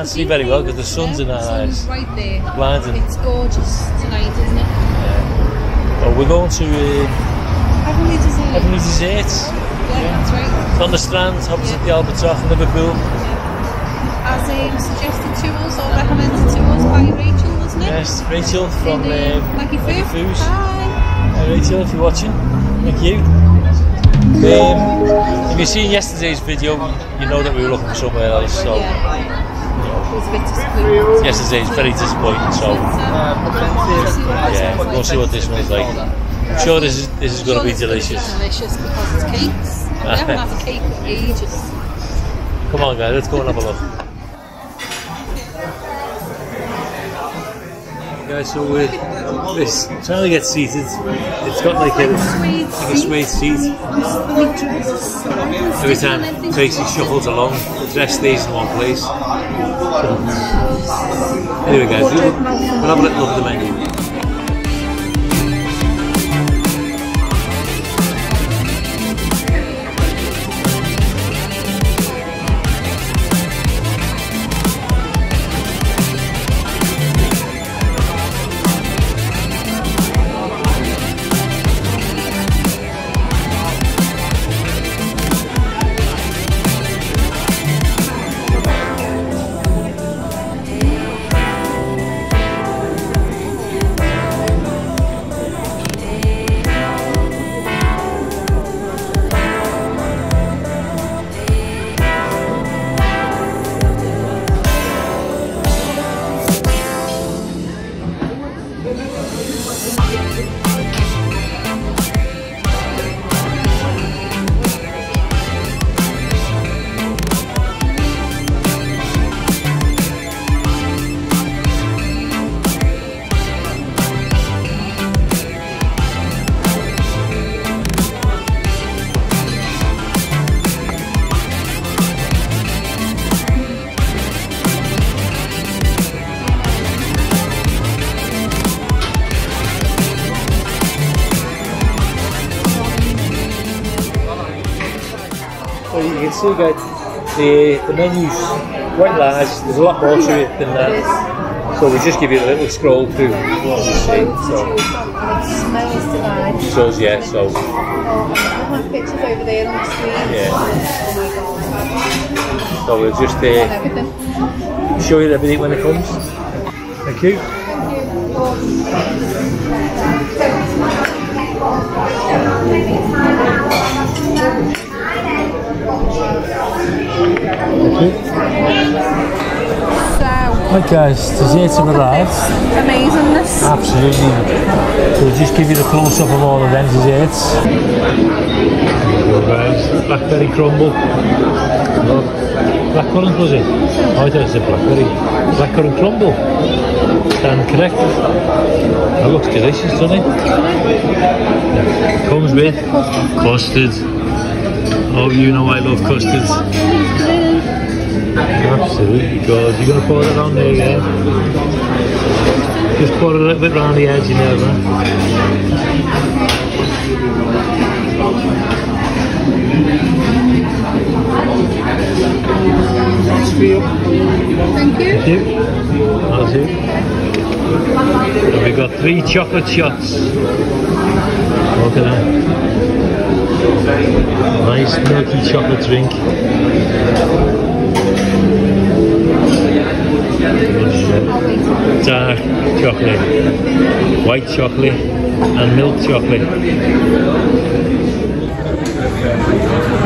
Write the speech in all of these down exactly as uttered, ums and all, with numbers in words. can't see very well because the sun's in our eyes. Right there. Blinding. It's gorgeous tonight, isn't it? Yeah. Well, we're going to uh, Heavenly Desserts. Heavenly Desserts. Yeah, yeah, that's right. It's on the Strand, opposite yeah. the Albert off in Liverpool. Yeah. As um, suggested to us or recommended to us by Rachel, wasn't it? Yes, Rachel from um, Lucky Food. Hi. Hey, Rachel, if you're watching, thank you. Um, if you seen yesterday's video, you know that we were looking somewhere else, so you know, yesterday's very disappointing, so yeah, we'll see what this one's like. I'm sure this is, this is going to be delicious. Delicious because it's cakes. I haven't had a cake in ages. Come on guys, let's go and have a look. Guys, so we're... This, trying to get seated, it's got like a, like a suede seat. Every time Tracy shuffles along, the dress stays in one place. Anyway guys, we'll have a little look at the menu. So guys, the, the menu's quite large, there's a lot more to it than that, so we just give you a little scroll through what you see. So, so yeah, so. I have pictures over there on the screen. Yeah. So we'll just uh, show you everything when it comes. Thank you. Thank you. Okay. Right guys, desserts have arrived. Amazingness. Absolutely. So we'll just give you the close up of all of them desserts. Blackberry crumble. Blackcurrant was it? Oh, I thought it was a blackberry. Blackcurrant crumble. Stand correct. That looks delicious, doesn't it? Yeah. Comes with custard. Oh, you know I love custards. Absolutely gorgeous. You're going to pour that on there again. Yeah? Just pour it a little bit round the edge, you know, man. That's for you. Thank you. Thank you. That's it. And we've got three chocolate shots. Look at that. Nice milky chocolate drink. Dark chocolate, white chocolate and milk chocolate.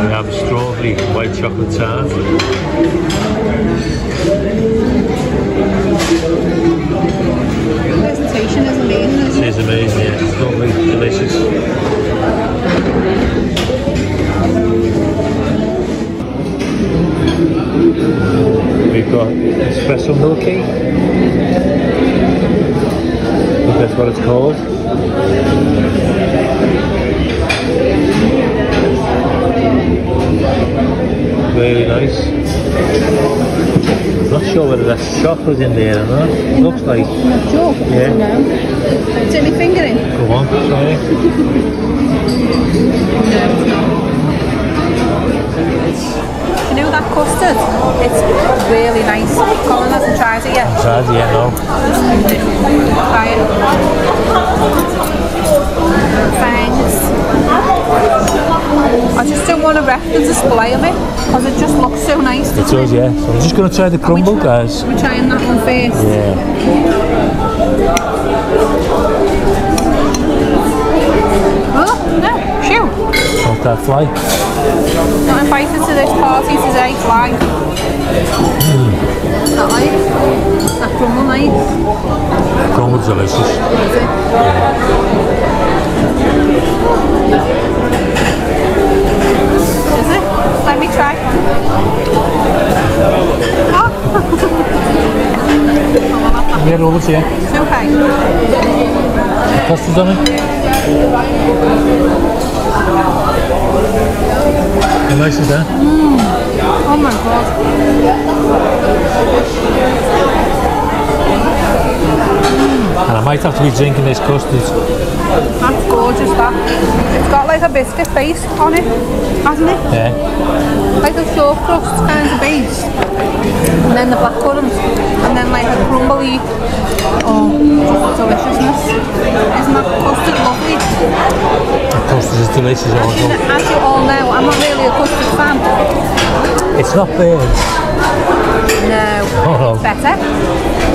We have strawberry white chocolate tart. The presentation is amazing, isn't it? It is amazing, yeah. It's lovely, delicious. We've got espresso milky. I think that's what it's called. Very nice. I'm not sure whether that's chocolate in there or not. It looks like. Yeah. No. Take my finger in. Go on, sorry. You know that custard? It's really nice. Colin outside yet, no. Fine. I just don't want to wreck the display of it because it just looks so nice. It does, yeah. So I'm just going to try the crumble, guys. We're trying that one first. Yeah. Oh, no. Shoo. Not that fly. Not invited to this party today, fly. That nice. That crumble nice. Crumble's delicious. Is it? Yeah. Is it? Let me try. Oh! Yeah, all it's here. It's okay. Custard's on it. How nice is that? Mm. Oh my god. And I might have to be drinking this custard. That's gorgeous, that. It's got like a biscuit base on it, hasn't it? Yeah. Like a soft crust kind of base. And then the blackcurrant. And then like a crumbly. Oh, just deliciousness. Isn't that custard lovely? The custard is delicious. As you, know, as you all know, I'm not really a custard fan. It's not bad. No, oh, no, better.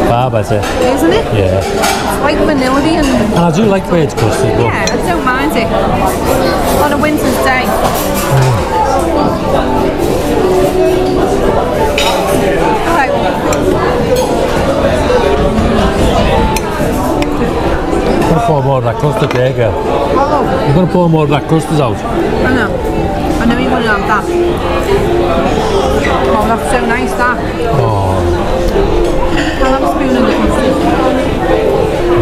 Far better. Isn't it? Yeah. It's like vanilla and... And I do like bird custard. Yeah, I don't mind it. On a winter's day. Mm. Alright. I'm going to pour more of that custard there, girl. Oh. You're going to pour more of that custard out. I know. I know you want to have that. Oh, that's so nice, that. Oh. I'll have a spoon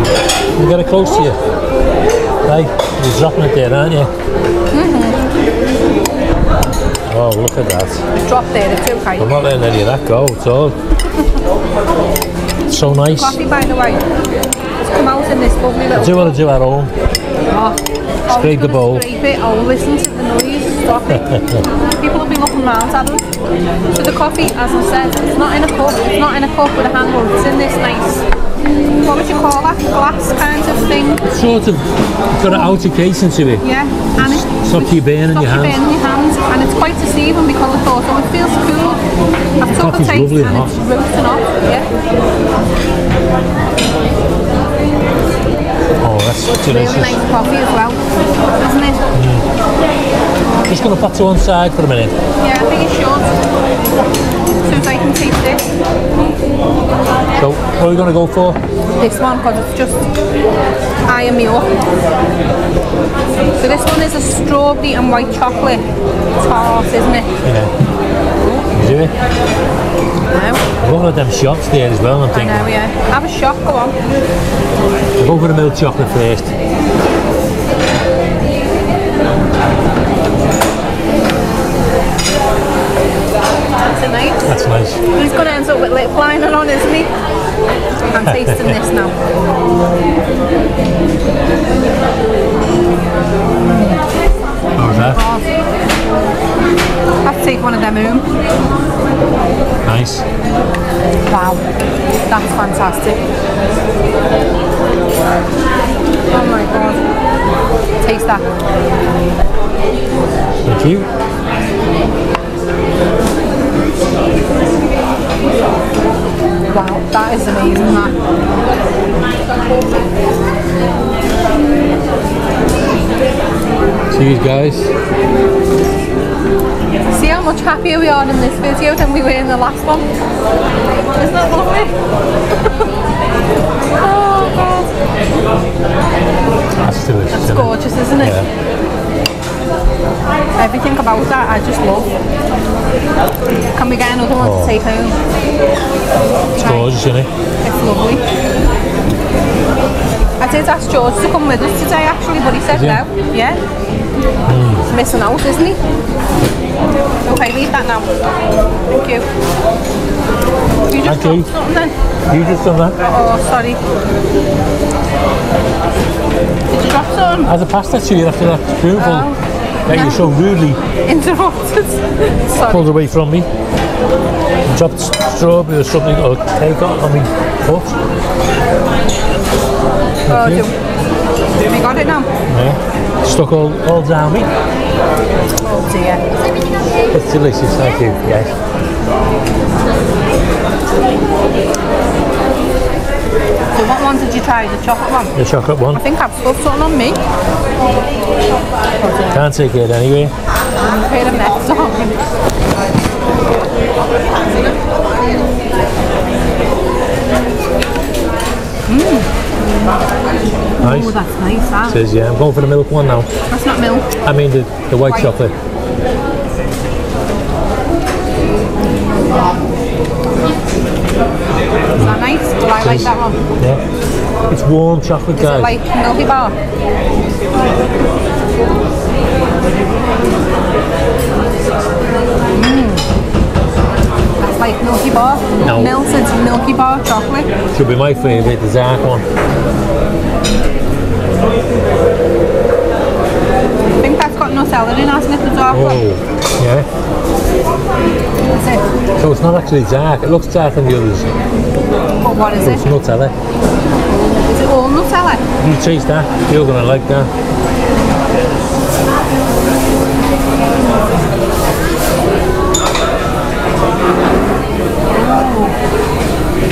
of it. You got it close to you. Hey, you're dropping it there, aren't you? Mm-hmm. Oh, look at that. It's dropped there, it's okay. I'm not letting any of that go at all. So nice. Coffee, by the way. It's come out in this lovely little... I do want to do at home. Oh. Scrape the bowl. Scrape it. I'll listen to the noise. Stop it. People will be looking round at them. So the coffee, as I said, it's not in a cup, it's not in a cup with a handle, it's in this nice, what would you call that, glass kind of thing? It's sort of, it's got an outer casing to it. Yeah, and it's stuck you burn in your hands. in your hands, and it's quite deceiving because I thought, oh, it feels cool. I've took a taste and hot. It's roasting off, yeah. Oh, that's so delicious. It's really nice coffee as well, isn't it? Mm. Just going to put it to one side for a minute. Yeah, I think it's short. So as I can taste this. So, what are we going to go for? This one, because it's just eyeing me up. So this one is a strawberry and white chocolate tart, isn't it? Yeah. You do it? No. Look at them shots there as well, I'm thinking. I know, yeah. Have a shot, go on. We'll go for the milk chocolate first. That's nice. That's nice. He's going to end up with lip liner on, isn't he? I'm tasting this now. How was that? Oh, I have to take one of them home. Nice. Wow, that's fantastic. Oh my god. Taste that. Thank you. Wow, that is amazing, that. Cheers, guys. See how much happier we are in this video than we were in the last one? Isn't that lovely? Oh, God. That's delicious. That's gorgeous, isn't it? Yeah. Everything about that, I just love. Can we get another one oh. to take home? It's right. Gorgeous, isn't it? It's lovely. I did ask George to come with us today, actually, but he said no. Yeah. Mm. He's missing out, isn't he? Okay, leave that now. Thank you. You just done something then? You just done that? Oh, sorry. Did you drop something? I had a pasta to you after that spoonful. Oh. That no. You so rudely interrupted. Sorry. Pulled away from me. chopped strawberry or something, or cake on, I mean, puffs. Oh, do, have you got it now? Yeah. Stuck all, all down me. Oh dear. It's delicious, thank you, yes. So what one did you try? The chocolate one? The chocolate one. I think I've spilled something on me. Can't take it anyway. I'm afraid I'm next on. Mmm. Nice. Oh, that's nice, that. It is, yeah. I'm going for the milk one now. That's not milk. I mean the, the white, white chocolate. Is that nice? Do I like that one? Yeah. It's warm chocolate, guys. Is it like Milky Bar? Mm. That's like Milky Bar. No. Melted Milky Bar chocolate. Should be my favourite, the dark one. I think that's got Nutella in, hasn't it, the dark one? Oh, yeah. That's it. So it's not actually dark, it looks dark than the others. But what is so it? It's Nutella. Is it all Nutella? You taste that, you're going to like that.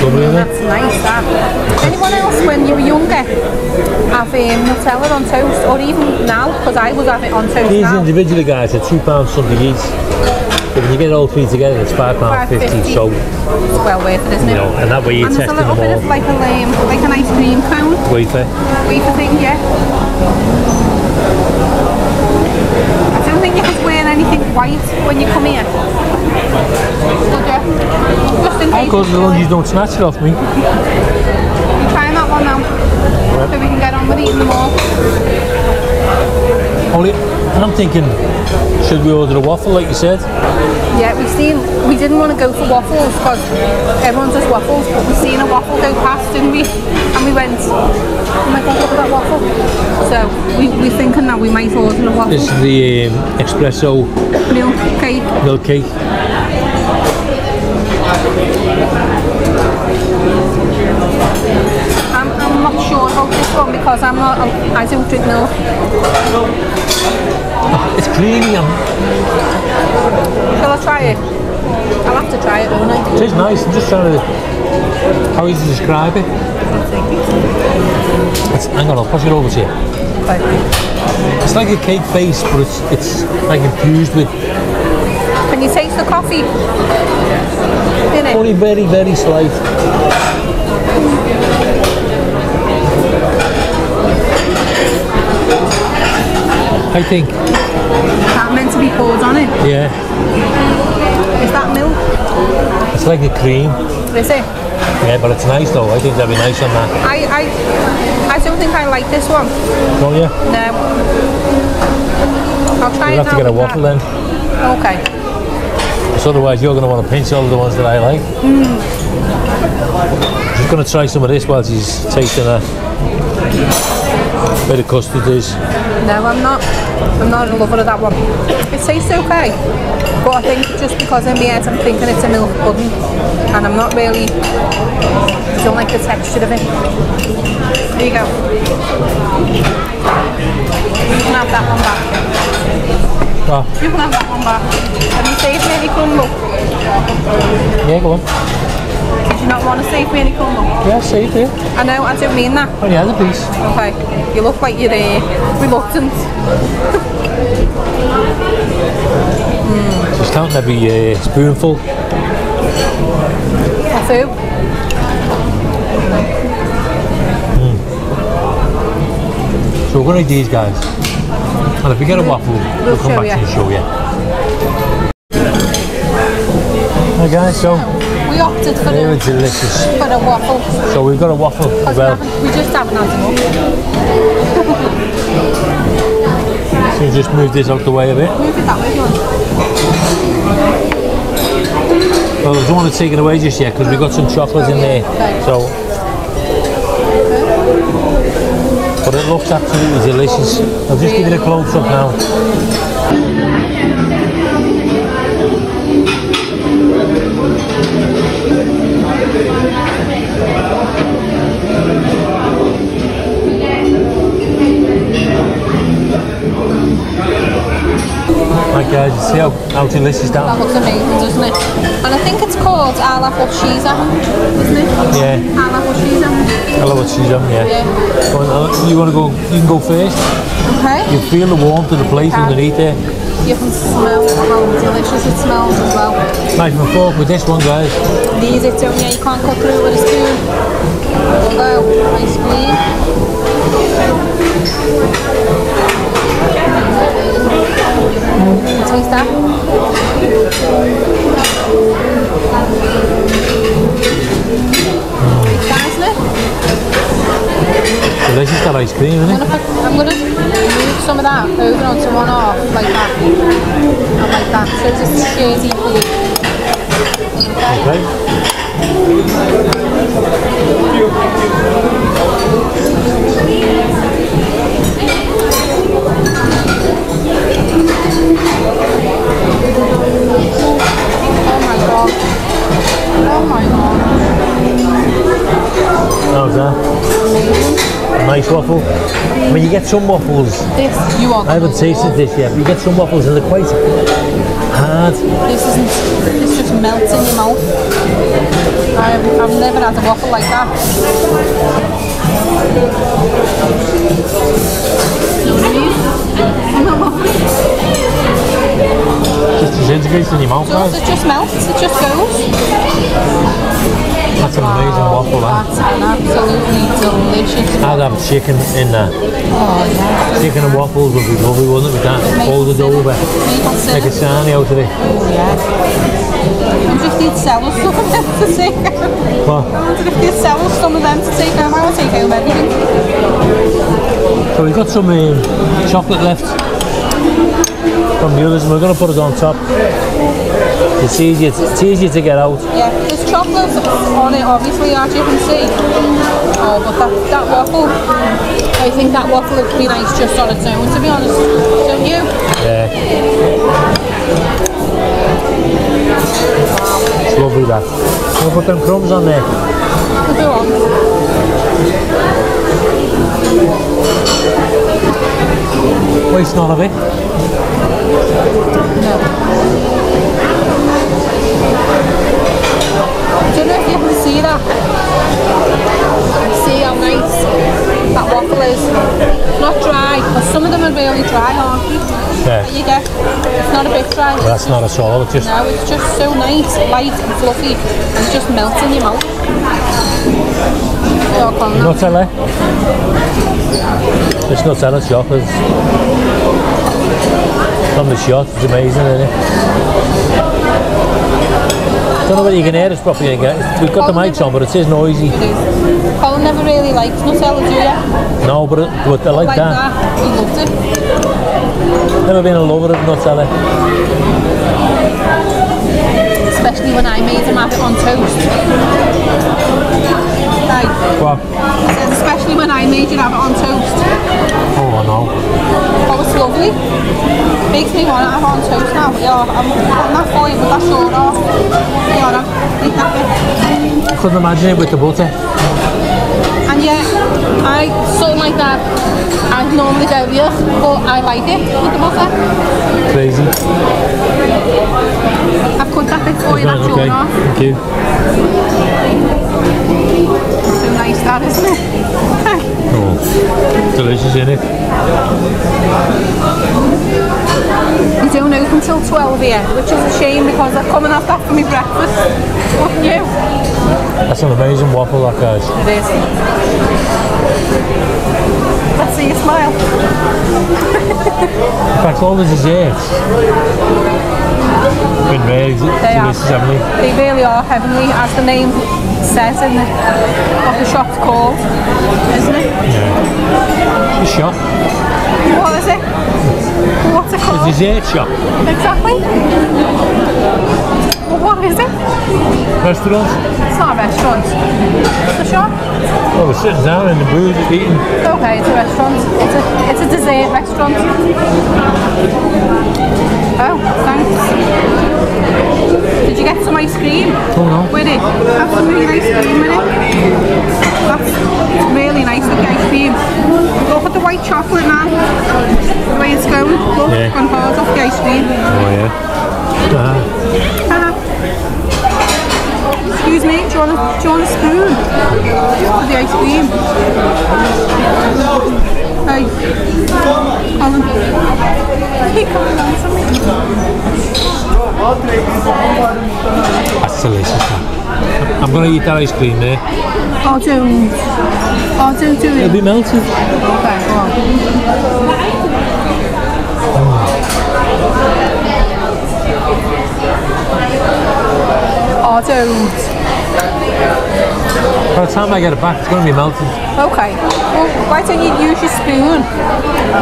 Lovely, isn't it? That's nice, that. Did anyone else, when you were younger, have um, Nutella on toast, or even now, because I would have it on toast. These now. Individually, guys, are two pounds something each. But when you get all three together, it's five pounds fifty. So it's well worth it, isn't it? You know, and that way you're and testing them all. There's a little bit of like a um, like an ice cream cone. Wafer. Wafer thing, yeah. I don't think you could wear anything white when you come here. Could you? Just in case. Because as long as you don't snatch it off me. You're trying that one now. So we can get on with eating them all. Only, I'm thinking, should we order a waffle like you said? Yeah, we've seen, we didn't want to go for waffles because everyone does waffles, but we've seen a waffle go past, didn't we? And we went, oh my god, look at that waffle. So we, we're thinking that we might order a waffle. It's the um, espresso milk cake. Milk cake. I'm, I'm not sure about this one because I'm not, I'm, I don't drink milk. Oh, it's creamy. Shall I try it? I'll have to try it, won't I? It is nice. I'm just trying to, how easy to describe it. It's, hang on, I'll pass it over to you. Okay. It's like a cake base, but it's, it's like infused with... Can you taste the coffee? In it? Only very, very slight. I think. Is that meant to be poured on it? Yeah. Is that milk? It's like a cream. Is it? Yeah, but it's nice though. I think that'd be nice on that. I, I, I don't think I like this one. Don't you? No. I'll try You'll it now. You'll have to get a waffle that. Then. Okay. Because otherwise you're going to want to pinch all of the ones that I like. Mm. She's going to try some of this while she's tasting that. Bit of custard is. No, I'm not. I'm not a lover of that one. It tastes okay, but I think just because in my head I'm thinking it's a milk pudding, and I'm not really. I don't like the texture of it. There you go. You can have that one back. Oh. You can have that one back. Have you saved me any crumble? Yeah, go on. Did you not want to save me any crumble? Yeah, save it. I know, I don't mean that. Oh yeah, the piece. Okay, you look like you're uh, reluctant. Mm. Just counting every uh, spoonful. That's it. Mm. So we're going to eat these guys. And if we get a waffle, we'll, we'll come back you. to the show, yeah. Hi guys, so... We opted for, they were delicious. for a waffle. So we've got a waffle as well. We, we just haven't had enough. So just move this out the way a bit. Move it that way, John. Well, we don't want to take it away just yet because we've got some chocolate in there. So, but it looks absolutely delicious. I'll just give it a close up now. Like guys, you see how, how delicious that That looks amazing, doesn't it? And I think it's called I'll have what she's having, isn't it? Yeah. I'll have what she's having. I'll have what she's having, yeah. yeah. Well, you want to go, you can go first. Okay. You feel the warmth of the plate underneath there. You can smell how delicious it smells as well. Knife and fork with this one, guys. These it's only, yeah, you can't cut through with a spoon. Oh, nice squeeze. Taste that. It's nice, isn't it? Delicious, that ice cream, isn't it? I'm going to move some of that over onto one half, like that. Not like that, so just shares equally. Okay. Oh my god. Oh my god. How's that? Nice waffle. I mean, you get some waffles. This, you are. I haven't tasted this yet, but you get some waffles and they're quite hard. This isn't, this just melts in your mouth. I've, I've never had a waffle like that. Just disintegrates in your mouth, guys. It just melts, it just goes. That's an amazing wow, waffle, that. That's an absolutely delicious waffle. I'd have chicken in there. Oh, yeah. Chicken and waffles would be lovely, wouldn't it, with that? Fold it over. Make a sarnie out of it. Oh, yeah. I wonder if they'd sell us some of them to take home. What? I wonder if they'd sell us some of them to take home. I would take home everything. So we've got some um, chocolate left from the others, and we're going to put it on top. It's easier, to, it's easier to get out. Yeah, there's chocolate on it obviously, as you can see. Oh, but that, that waffle, I think that waffle would be nice just on its own, to be honest, don't you? Yeah. Wow. It's lovely that. I'll put them crumbs on there. Put them on. Waste none of it. No. I don't know if you can see that. See how nice that waffle is. It's not dry, but some of them are really dry, aren't they? Yeah. That you get. It's not a bit dry. Well, that's not at all. It's just no, it's just so nice, light and fluffy, and it just melts in your mouth. Oh, Colin, Nutella. It's Nutella chocolate. From the shot, it's amazing, isn't it? I don't know whether you can hear us properly again. We've got Colin the mics on, but it is noisy. It is. Colin never really likes Nutella, do you? No, but, it, but I like, like that. that. He loved it. Never been a lover of Nutella. Especially when I made him have it on toast. Like, what? Especially when I made you have it on toast. Oh, I know. That was lovely. Makes me want to have it on toast now. Yeah, I'm, I'm not for you, but that's short off. I couldn't imagine it with the butter. And yeah, I something like that. I normally go with, but I like it with the butter. Crazy. I've cut that bit for you. That's okay. Off. Thank you. So nice that, isn't it? Oh, delicious, isn't it? We don't open till twelve here, which is a shame because I come and have that for my breakfast. Wouldn't you? That's an amazing waffle, that, guys. It is. Let's see you smile. In fact, all the desserts have been made delicious, haven't they? They really are heavenly, as the name says in the, what the shop's called, isn't it? Yeah. It's a shop. What is it? What's it called? A dessert shop. Exactly. Well, what is it? Restaurant. It's not a restaurant. It's a shop. Well, we're sitting down in the booth eating. Okay, it's a restaurant. It's a, it's a dessert restaurant. Oh, thanks. Did you get some ice cream? Oh no. With it? Have some really nice cream in it. That's really nice with the ice cream. Look at the white chocolate, man. The way it's going. Look, yeah. On hard coffee ice cream. Oh yeah. Uh-huh. Uh-huh. Excuse me, do you want a, do you want a spoon? For the ice cream. Hey, Colin. Hey, Colin, on something. That's delicious. I'm going to eat that ice cream there. Oh, don't. Oh, don't do it. It'll be melted. Okay, go on. Oh, don't. By the time I get it back, it's going to be melted. Okay. Well, why don't you use your spoon? Do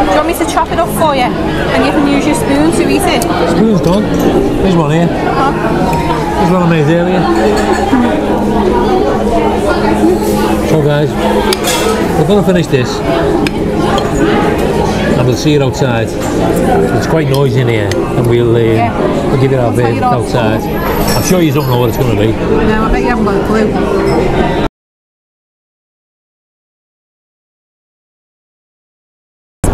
you want me to chop it up for you? And you can use your spoon to eat it? Spoon's gone. There's one here. Uh-huh. This is what I made earlier. So guys, we're going to finish this and we'll see you outside. It's quite noisy in here and we'll, uh, yeah. we'll give it our we'll bit outside. Off. I'm sure you don't know what it's going to be. No, I bet you haven't got a clue.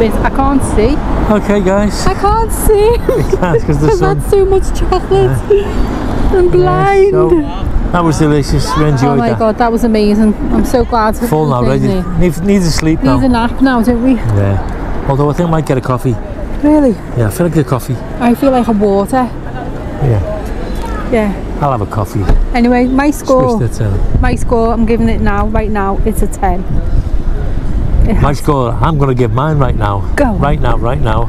I can't see. Okay guys. I can't see. You can't because the sun. I've had so much chocolate. Yeah. I'm blind. Yeah, so that was delicious. We enjoyed that. Oh my that. god, that was amazing. I'm so glad. Full now, ready. Need need to sleep now. Need a nap now, don't we? Yeah. Although I think I might get a coffee. Really? Yeah, I feel like a coffee. I feel like a water. Yeah. Yeah. I'll have a coffee. Anyway, my score. My score. I'm giving it now. Right now, it's a ten. It my score. I'm going to give mine right now. Go. Right now. Right now.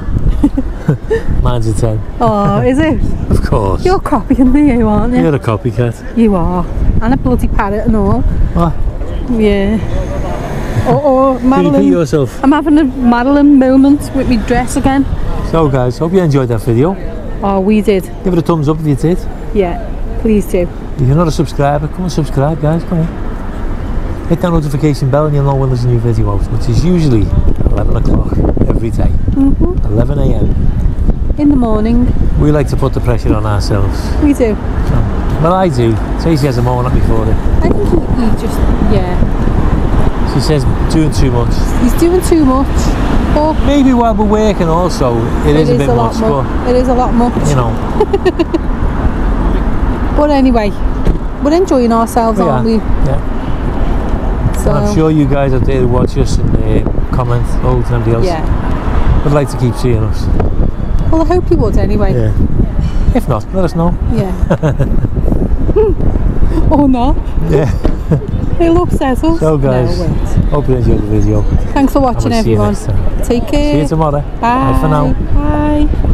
Mine's a ten. Oh, is it? Of course. You're copying me, you aren't you? You're a copycat. You are. And a bloody parrot and all. What? Yeah. Oh, oh, Madeline. You yourself. I'm having a Madeline moment with me dress again. So guys, hope you enjoyed that video. Oh, we did. Give it a thumbs up if you did. Yeah, please do. If you're not a subscriber, come and subscribe guys, come on. Hit that notification bell and you'll know when there's a new video out, which is usually eleven o'clock every day. Mm-hmm. eleven A M in the morning. We like to put the pressure on ourselves. We do. So, well, I do. Tracy has a moment before it. I think he, he just, yeah. She says doing too much. He's doing too much. Or maybe while we're working also, it, it is, is a bit a lot much. much. But it is a lot much. You know. But anyway, we're enjoying ourselves, we aren't are. we? Yeah. So. And I'm sure you guys out there watch us and uh, comment, oh, somebody else. Yeah. I'd like to keep seeing us. Well, I hope you would anyway. Yeah. If not, let us know. Yeah. Or not. Yeah. They'll upset us. So guys, no, hope you enjoyed the video. Thanks for watching everyone. Take care. See you tomorrow. Bye. Bye for now. Bye.